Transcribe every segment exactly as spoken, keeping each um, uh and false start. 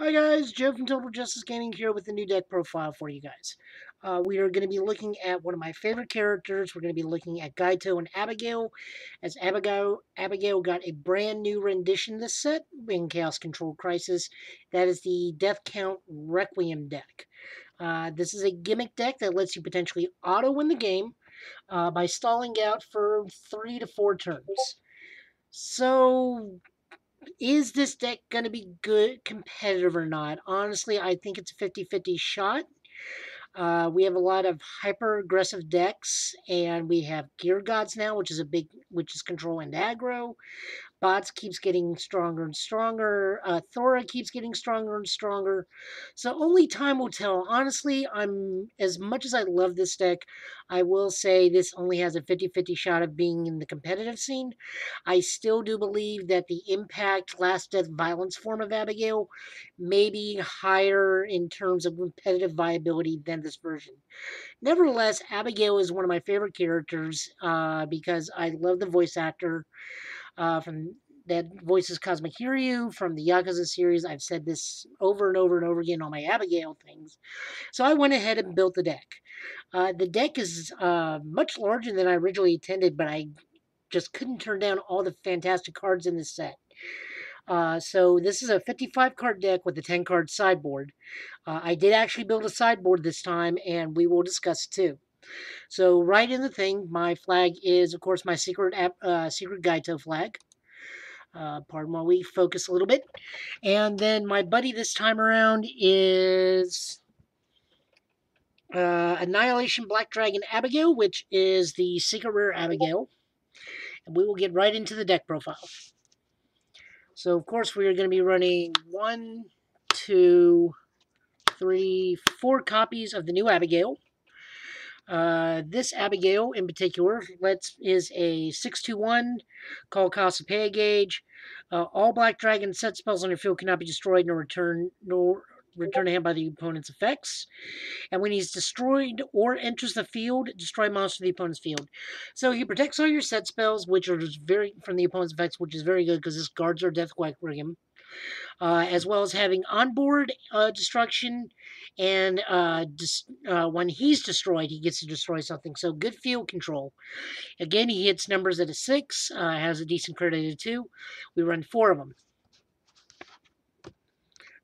Hi guys, Joe from Total Justice Gaming here with a new deck profile for you guys. Uh, we are going to be looking at one of my favorite characters. We're going to be looking at Gaito and Abygale, as Abygale, Abygale got a brand new rendition this set in Chaos Control Crisis. That is the Death Count Requiem deck. Uh, this is a gimmick deck that lets you potentially auto-win the game uh, by stalling out for three to four turns. So, is this deck going to be good competitive or not? Honestly, I think it's a fifty fifty shot. Uh, we have a lot of hyper-aggressive decks, and we have Gear Gods now, which is a big, which is control and aggro. Bots keeps getting stronger and stronger. Uh, Thora keeps getting stronger and stronger. So only time will tell. Honestly, I'm as much as I love this deck, I will say this only has a fifty fifty shot of being in the competitive scene. I still do believe that the Impact, Last Death, Violence form of Abygale may be higher in terms of competitive viability than this version. Nevertheless, Abygale is one of my favorite characters uh, because I love the voice actor. Uh, from that voices Cosmic Hiryu from the Yakuza series. I've said this over and over and over again on my Abygale things. So I went ahead and built the deck. Uh, the deck is uh, much larger than I originally intended, but I just couldn't turn down all the fantastic cards in this set. Uh, so this is a fifty-five card deck with a ten card sideboard. Uh, I did actually build a sideboard this time, and we will discuss it too. So right in the thing, my flag is, of course, my secret uh, secret Gaito flag. Uh, pardon while we focus a little bit. And then my buddy this time around is uh, Annihilation Black Dragon Abygale, which is the secret rare Abygale. And we will get right into the deck profile. So, of course, we are going to be running one, two, three, four copies of the new Abygale. Uh, this Abygale in particular let's is a six two one called Casa Paya Gauge. Uh, all Black Dragon set spells on your field cannot be destroyed nor return nor return to hand by the opponent's effects. And when he's destroyed or enters the field, destroy monster the opponent's field. So he protects all your set spells, which are just very from the opponent's effects, which is very good because this guards our Death Count Requiem. Uh, as well as having onboard uh, destruction, and uh, dis uh, when he's destroyed, he gets to destroy something. So good field control. Again, he hits numbers at a six, uh, has a decent credit at two. We run four of them.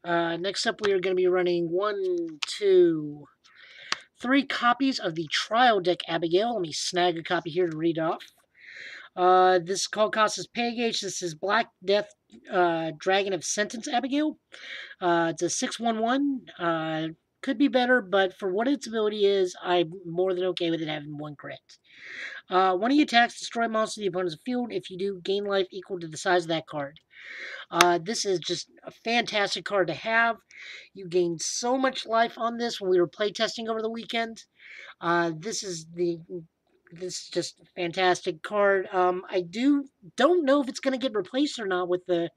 Uh, next up, we are going to be running one, two, three copies of the Trial Deck Abygale. Let me snag a copy here to read off. Uh, this is called Casa Paya Gauge. This is Black Death uh, Dragon of Sentence Abygale. Uh, it's a six one one. Uh, could be better, but for what its ability is, I'm more than okay with it having one crit. Uh, when he attacks, destroy monster the opponent's field. If you do, gain life equal to the size of that card. Uh, this is just a fantastic card to have. You gain so much life on this when we were playtesting over the weekend. Uh, this is the... This is just a fantastic card. Um, I do don't know if it's going to get replaced or not with the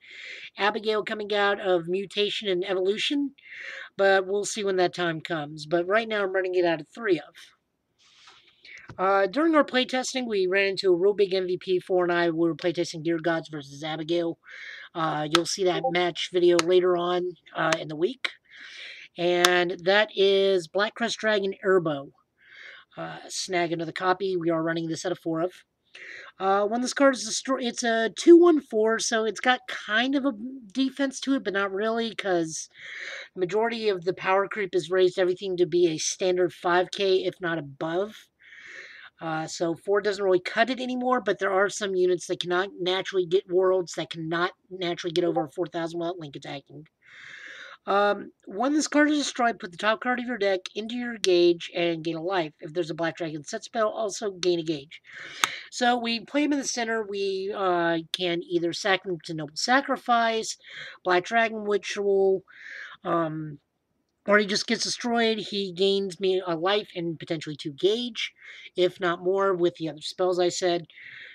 Abygale coming out of Mutation and Evolution, but we'll see when that time comes. But right now I'm running it out of three of. Uh, during our playtesting, we ran into a real big M V P. Thor and I, we were playtesting Gear Gods versus Abygale. Uh, you'll see that match video later on uh, in the week. And that is Black Crest Dragon Erbo. Uh, snag another copy. We are running this out of four of. Uh, when this card is destroyed, it's a two one four, so it's got kind of a defense to it, but not really, because the majority of the power creep has raised everything to be a standard five K, if not above. Uh, so four doesn't really cut it anymore, but there are some units that cannot naturally get worlds, that cannot naturally get over four thousand without link attacking. Um, when this card is destroyed, put the top card of your deck into your gauge and gain a life. If there's a Black Dragon set spell, also gain a gauge. So we play him in the center. We uh, can either sack him to Noble Sacrifice, Black Dragon Ritual, um, or he just gets destroyed. He gains me a life and potentially two gauge, if not more, with the other spells I said.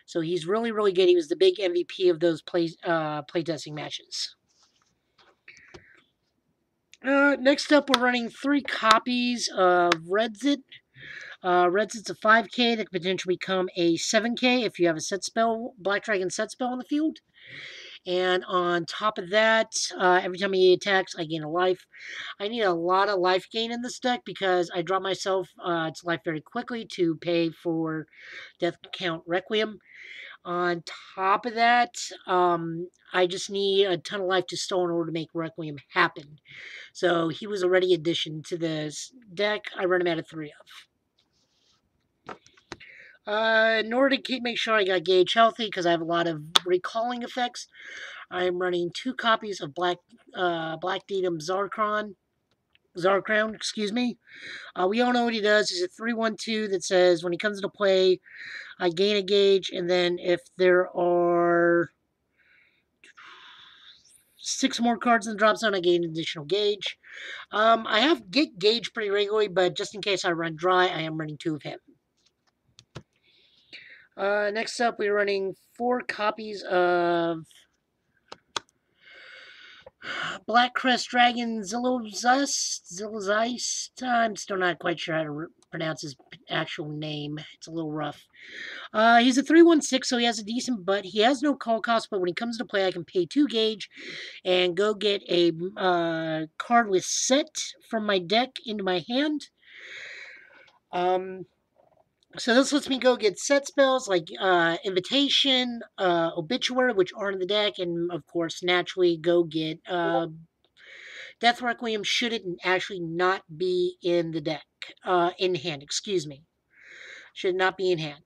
So he's really, really good. He was the big M V P of those play uh, playtesting matches. Uh, next up, we're running three copies of Red Zit. Uh, Red Zit's a five K that could potentially become a seven K if you have a set spell, Black Dragon set spell on the field. And on top of that, uh, every time he attacks, I gain a life. I need a lot of life gain in this deck because I drop myself uh, to life very quickly to pay for Death Count Requiem. On top of that, um, I just need a ton of life to stall in order to make Requiem happen. So he was already addition to this deck. I run him out of three of. Uh, in order to keep, make sure I got Gauge healthy, because I have a lot of recalling effects, I'm running two copies of Black uh, Black Dedum Zarkron. Zar Crown, excuse me. Uh, we all know what he does. He's a three one two that says when he comes into play, I gain a gauge, and then if there are six more cards in the drop zone, I gain an additional gauge. Um, I have get gauge pretty regularly, but just in case I run dry, I am running two of him. Uh, next up, we're running four copies of Black Crest Dragon Zillows Us, Zillows Ice. I'm still not quite sure how to pronounce his actual name. It's a little rough. Uh, he's a three one six, so he has a decent butt. He has no call cost, but when he comes to play, I can pay two gauge and go get a uh, cardless set from my deck into my hand. Um... So this lets me go get set spells like uh, Invitation, uh, Obituary, which aren't in the deck, and of course, naturally, go get uh, Death Requiem should it actually not be in the deck, uh, in hand, excuse me. Should not be in hand.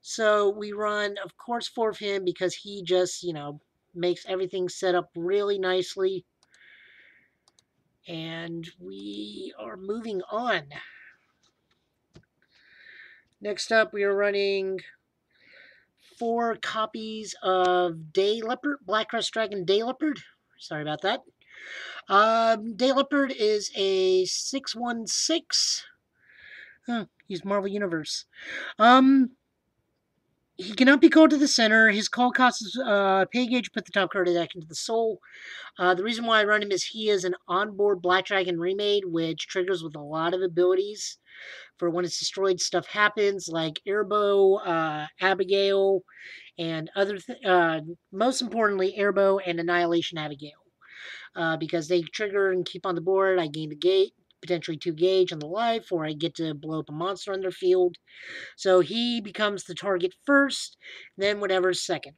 So we run, of course, four of him because he just, you know, makes everything set up really nicely. And we are moving on. Next up, we are running four copies of Day Leopard, Black Crest Dragon Day Leopard. Sorry about that. Um, Day Leopard is a six one six. Oh, he's Marvel Universe. Um, he cannot be called to the center. His call cost is uh, pay gauge, put the top card of the deck into the soul. Uh, the reason why I run him is he is an onboard Black Dragon Remade, which triggers with a lot of abilities. For when it's destroyed, stuff happens like Erbo, uh, Abygale, and other. Uh, most importantly, Erbo and Annihilation Abygale, uh, because they trigger and keep on the board. I gain the gate, potentially two gauge on the life, or I get to blow up a monster on their field. So he becomes the target first, then whatever's second.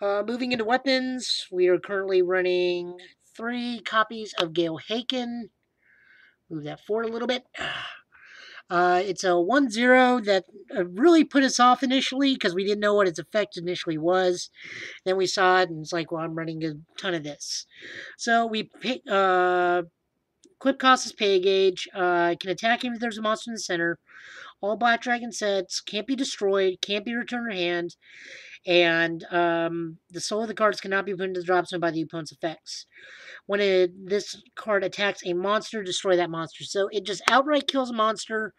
Uh, moving into weapons, we are currently running three copies of Gale Haken. Move that forward a little bit. Uh, it's a one zero that really put us off initially because we didn't know what its effect initially was. Then we saw it and it's like, well, I'm running a ton of this. So we pick, uh, equip cost is pay gauge. Uh, can attack him if there's a monster in the center. All Black Dragon sets can't be destroyed, can't be returned to hand, and um, the soul of the cards cannot be put into the drop zone by the opponent's effects. When it, this card attacks a monster, destroy that monster. So it just outright kills a monster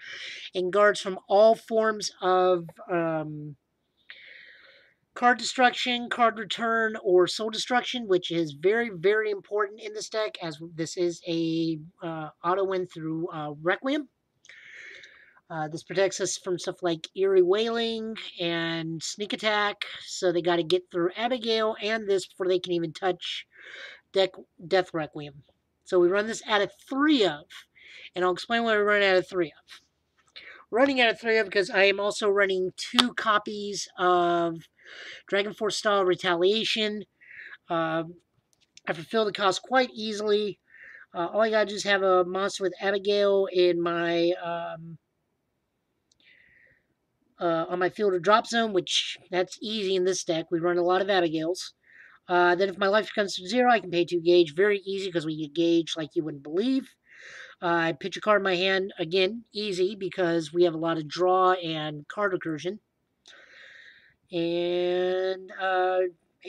and guards from all forms of um, card destruction, card return, or soul destruction, which is very, very important in this deck, as this is a uh, auto-win through uh, Requiem. Uh, this protects us from stuff like Eerie Wailing and Sneak Attack, so they got to get through Abygale and this before they can even touch deck, Death Requiem. So we run this out of three of, and I'll explain why we run out of three of. Running out of three of because I am also running two copies of Dragonforce-style Retaliation. Uh, I fulfill the cost quite easily. Uh, all I got to do is have a monster with Abygale in my... Um, Uh, on my field of drop zone, which that's easy in this deck. We run a lot of Abygales. Uh, then if my life comes to zero, I can pay two gauge. Very easy because we get gauge like you wouldn't believe. Uh, I pitch a card in my hand. Again, easy because we have a lot of draw and card recursion. And uh,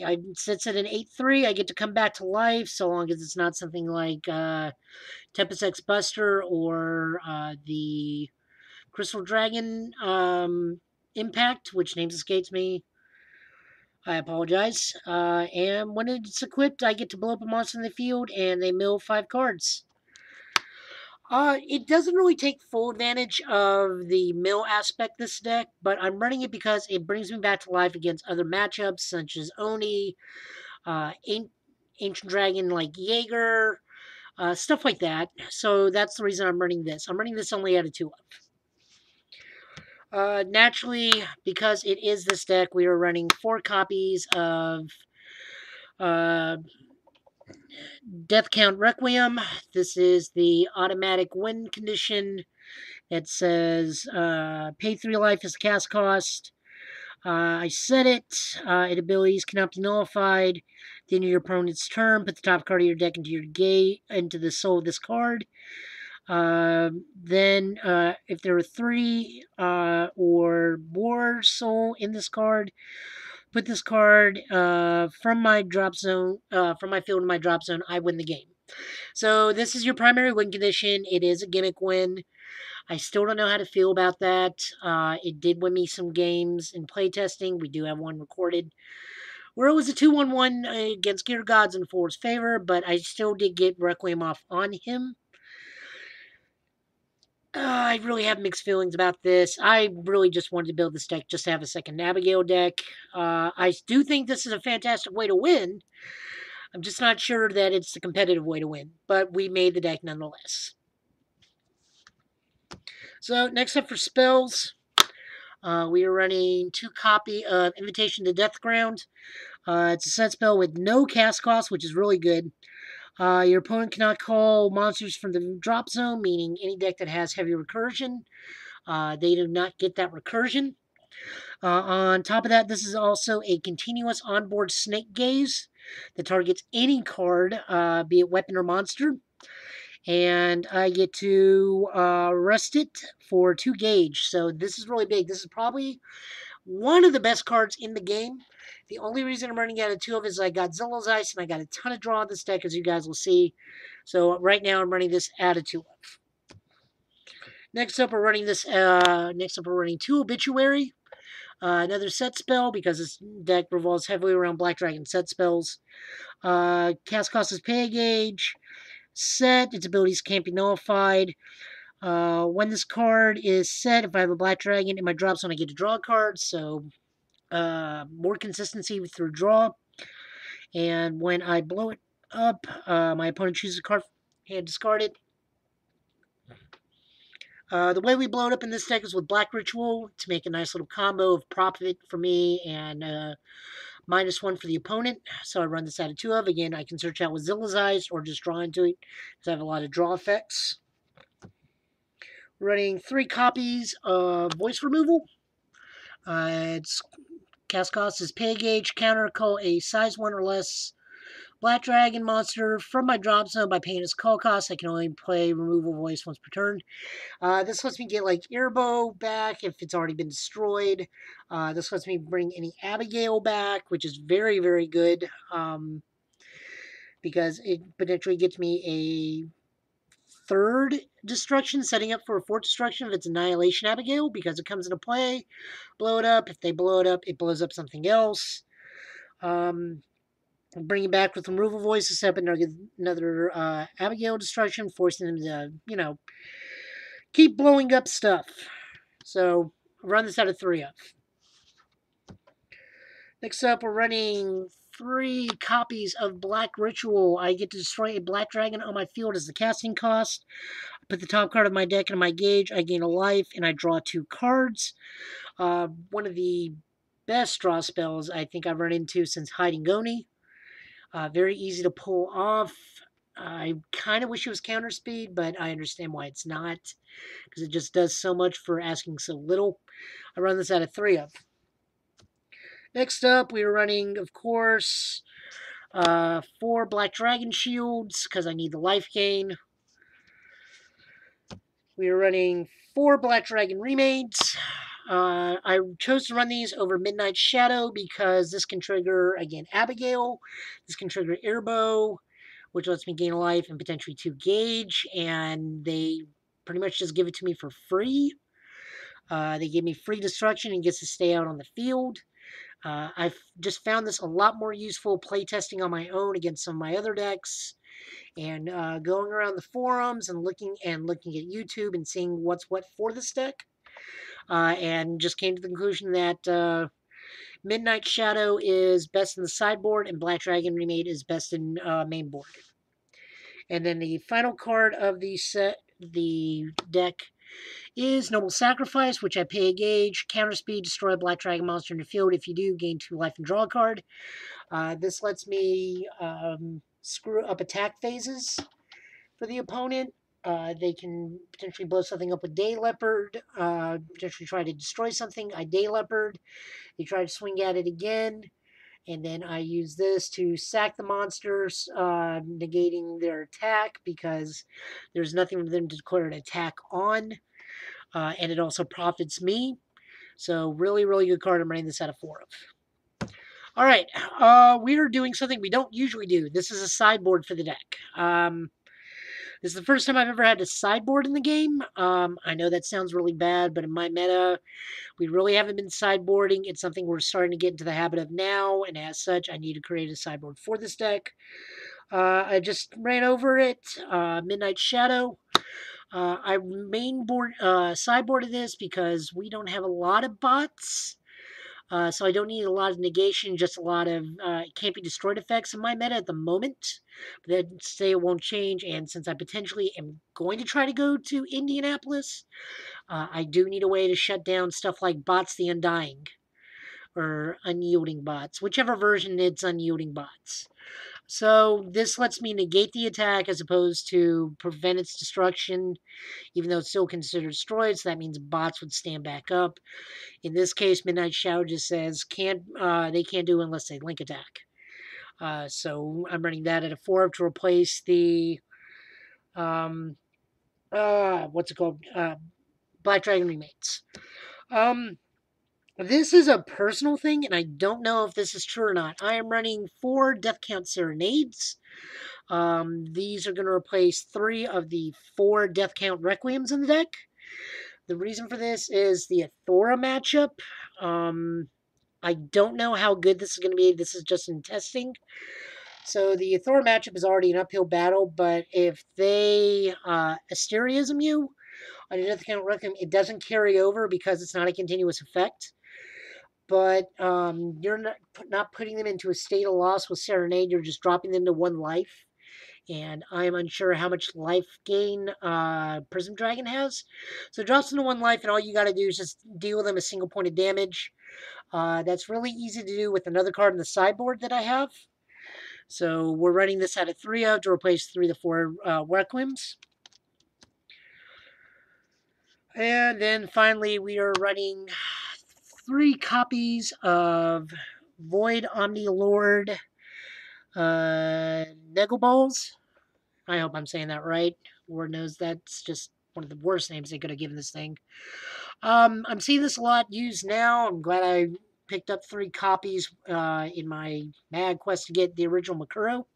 I, since it's an eight three, I get to come back to life so long as it's not something like uh, Tempest X Buster or uh, the... Crystal Dragon um, Impact, which name escapes me. I apologize. Uh, and when it's equipped, I get to blow up a monster in the field, and they mill five cards. Uh, it doesn't really take full advantage of the mill aspect this deck, but I'm running it because it brings me back to life against other matchups such as Oni, uh, Ancient Dragon like Jaeger, uh, stuff like that. So that's the reason I'm running this. I'm running this only at a two up. Uh, naturally, because it is this deck, we are running four copies of uh, Death Count Requiem. This is the automatic win condition. It says uh, pay three life as a cast cost. Uh, I set it. Uh, it abilities cannot be nullified. At the end of your opponent's turn, put the top card of your deck into your gate, into the soul of this card. Uh, then, uh, if there are three uh, or more soul in this card, put this card uh, from my drop zone, uh, from my field to my drop zone, I win the game. So this is your primary win condition. It is a gimmick win. I still don't know how to feel about that. Uh, it did win me some games in playtesting. We do have one recorded where it was a two one one against Gear Gods in Four's favor, but I still did get Requiem off on him. Uh, I really have mixed feelings about this. I really just wanted to build this deck just to have a second Abygale deck. Uh, I do think this is a fantastic way to win. I'm just not sure that it's the competitive way to win, but we made the deck nonetheless. So next up for spells, uh, we are running two copy of Invitation to Deathground. Uh, it's a set spell with no cast cost, which is really good. Uh, your opponent cannot call monsters from the drop zone, meaning any deck that has heavy recursion. Uh, they do not get that recursion. Uh, on top of that, this is also a continuous onboard snake gaze that targets any card, uh, be it weapon or monster. And I get to uh, rest it for two gauge. So this is really big. This is probably one of the best cards in the game. The only reason I'm running out of two of is I got Zillows Ice, and I got a ton of draw on this deck, as you guys will see. So right now I'm running this out of two of. Next up, we're running this. Uh, next up, we're running two Obituary, uh, another set spell, because this deck revolves heavily around Black Dragon set spells. Uh, cast cost is Paya Gauge. Set. Its abilities can't be nullified. Uh, when this card is set, if I have a Black Dragon in my drop zone, I get to draw a card. So. Uh, more consistency through draw, and when I blow it up, uh, my opponent chooses a card and discard it. Uh, the way we blow it up in this deck is with Black Ritual to make a nice little combo of profit for me and uh, minus one for the opponent. So I run this out of two of. Again, I can search out with Zillows Eyes or just draw into it because I have a lot of draw effects. Running three copies of Voice Removal. Uh, it's cast cost is Pay Gauge. Counter call a size one or less Black Dragon monster from my drop zone by paying its call cost. I can only play removal voice once per turn. Uh, this lets me get like Erbo back if it's already been destroyed. Uh, this lets me bring any Abygale back, which is very, very good um, because it potentially gets me a third destruction, setting up for a fourth destruction if it's Annihilation Abygale, because it comes into play, blow it up. If they blow it up, it blows up something else. Um, bring it back with removal voice to set up another uh, Abygale destruction, forcing them to, you know, keep blowing up stuff. So, run this out of three of. Next up, we're running three copies of Black Ritual. I get to destroy a Black Dragon on my field as the casting cost. I put the top card of my deck into my gauge. I gain a life, and I draw two cards. Uh, one of the best draw spells I think I've run into since hiding Oni. Uh, very easy to pull off. I kind of wish it was counter speed, but I understand why it's not, because it just does so much for asking so little. I run this out of three of. Next up, we are running, of course, uh, four Black Dragon Shields, because I need the life gain. We are running four Black Dragon Remades. Uh, I chose to run these over Midnight Shadow because this can trigger, again, Abygale. This can trigger Erbo, which lets me gain a life and potentially two gauge, and they pretty much just give it to me for free. Uh, they give me free destruction and gets to stay out on the field. Uh, I've just found this a lot more useful playtesting on my own against some of my other decks. and uh, going around the forums and looking and looking at YouTube and seeing what's what for this deck, uh, and just came to the conclusion that uh, Midnight Shadow is best in the sideboard and Black Dragon Remade is best in uh, main board. And then the final card of the set, the deck, is Noble Sacrifice, which I pay a gauge, counter speed, destroy a Black Dragon monster in the field. If you do, gain two life and draw a card. Uh, this lets me um, screw up attack phases for the opponent. Uh, they can potentially blow something up with Day Leopard, uh, potentially try to destroy something. I Day Leopard, they try to swing at it again, and then I use this to sack the monsters, uh, negating their attack because there's nothing for them to declare an attack on, uh, and it also profits me. So really, really good card. I'm running this out of four of. All right, uh, we are doing something we don't usually do. This is a sideboard for the deck. Um... This is the first time I've ever had a sideboard in the game. Um, I know that sounds really bad, but in my meta, we really haven't been sideboarding. It's something we're starting to get into the habit of now, and as such, I need to create a sideboard for this deck. Uh, I just ran over it, uh, Midnight Shadow. Uh, I main board, uh, sideboarded this because we don't have a lot of bots. Uh, so I don't need a lot of negation, just a lot of uh, can't be destroyed effects in my meta at the moment. But I'd say it won't change, and since I potentially am going to try to go to Indianapolis, uh, I do need a way to shut down stuff like bots the Undying, or Unyielding Bots, whichever version it's Unyielding Bots. So this lets me negate the attack as opposed to prevent its destruction, even though it's still considered destroyed, so that means bots would stand back up. In this case, Midnight Shadow just says can't, uh, they can't do unless they link attack. Uh, so I'm running that at a four to replace the, um, uh, what's it called, uh, Black Dragon Remades. Um... This is a personal thing, and I don't know if this is true or not. I am running four Death Count Serenades. Um, these are going to replace three of the four Death Count Requiems in the deck. The reason for this is the Thora matchup. Um, I don't know how good this is going to be. This is just in testing. So the Thora matchup is already an uphill battle, but if they uh, Asteriasm you on a Death Count Requiem, it doesn't carry over because it's not a continuous effect. But um, you're not, not putting them into a state of loss with Serenade. You're just dropping them to one life. And I am unsure how much life gain uh, Prism Dragon has. So it drops them to one life, and all you got to do is just deal with them a single point of damage. Uh, that's really easy to do with another card in the sideboard that I have. So we're running this out of three of to replace three of the four uh, Requiems. And then finally, we are running three copies of Void Omnilord uh, Neggleballs. I hope I'm saying that right. Lord knows that's just one of the worst names they could have given this thing. Um, I'm seeing this a lot used now. I'm glad I picked up three copies uh, in my mad quest to get the original Makuro.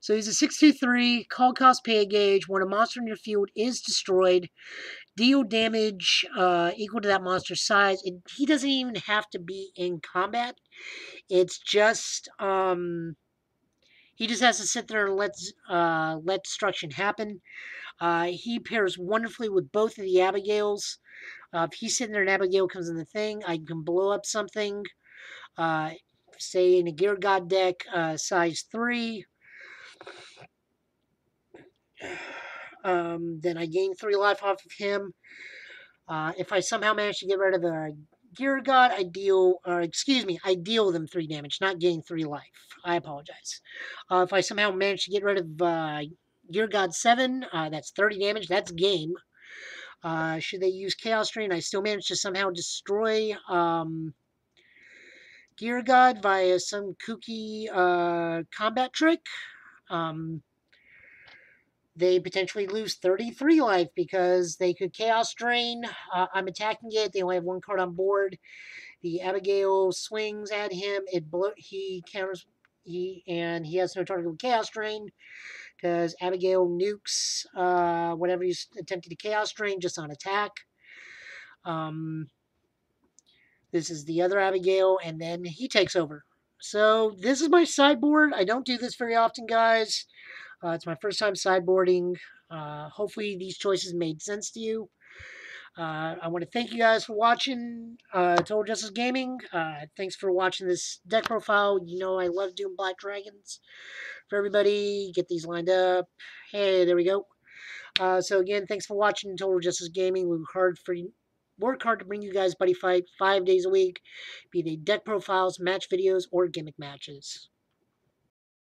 So he's a six two three, call cost, pay a gauge. When a monster in your field is destroyed, deal damage uh, equal to that monster's size. It, he doesn't even have to be in combat. It's just, um, he just has to sit there and let, uh, let destruction happen. Uh, he pairs wonderfully with both of the Abygales. Uh, if he's sitting there and Abygale comes in the thing, I can blow up something. Uh, say in a Gear God deck, uh, size three. Um, then I gain three life off of him. Uh, if I somehow manage to get rid of a Gear God, I deal, or excuse me, I deal them three damage, not gain three life. I apologize. Uh, if I somehow manage to get rid of uh, Gear God seven, uh, that's thirty damage. That's game. Uh, should they use Chaos Drain, I still manage to somehow destroy um, Gear God via some kooky uh, combat trick. Um, they potentially lose thirty-three life because they could Chaos Drain. Uh, I'm attacking it. They only have one card on board. The Abygale swings at him. It blo He counters. He and he has no target with Chaos Drain because Abygale nukes uh, whatever he's attempted to Chaos Drain just on attack. Um, this is the other Abygale, and then he takes over. So this is my sideboard. I don't do this very often, guys. Uh, it's my first time sideboarding. Uh, hopefully these choices made sense to you. Uh, I want to thank you guys for watching uh, Total Justice Gaming. Uh, thanks for watching this deck profile. You know I love doing Black Dragons for everybody. Get these lined up. Hey, there we go. Uh, so again, thanks for watching Total Justice Gaming. We work hard for you. Work hard to bring you guys Buddy Fight five days a week, be they deck profiles, match videos, or gimmick matches.